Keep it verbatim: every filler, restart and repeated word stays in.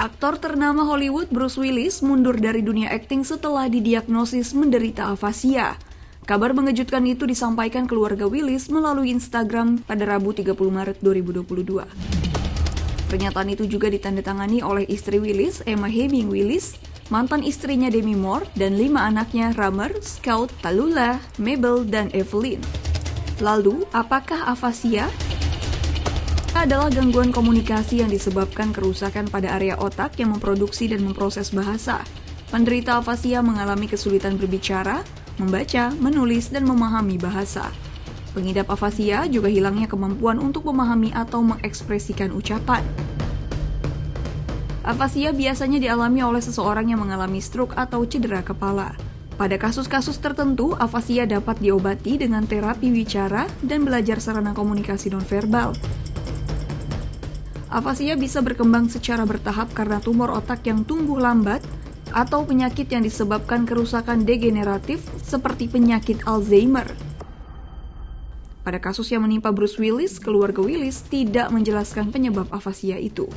Aktor ternama Hollywood Bruce Willis mundur dari dunia akting setelah didiagnosis menderita afasia. Kabar mengejutkan itu disampaikan keluarga Willis melalui Instagram pada Rabu tiga puluh Maret dua ribu dua puluh dua. Pernyataan itu juga ditandatangani oleh istri Willis, Emma Heming Willis, mantan istrinya Demi Moore, dan lima anaknya Rumer, Scout, Tallulah, Mabel, dan Evelyn. Lalu, apakah afasia? Adalah gangguan komunikasi yang disebabkan kerusakan pada area otak yang memproduksi dan memproses bahasa. Penderita afasia mengalami kesulitan berbicara, membaca, menulis, dan memahami bahasa. Pengidap afasia juga hilangnya kemampuan untuk memahami atau mengekspresikan ucapan. Afasia biasanya dialami oleh seseorang yang mengalami stroke atau cedera kepala. Pada kasus-kasus tertentu, afasia dapat diobati dengan terapi wicara dan belajar sarana komunikasi nonverbal. Afasia bisa berkembang secara bertahap karena tumor otak yang tumbuh lambat atau penyakit yang disebabkan kerusakan degeneratif seperti penyakit Alzheimer. Pada kasus yang menimpa Bruce Willis, keluarga Willis tidak menjelaskan penyebab afasia itu.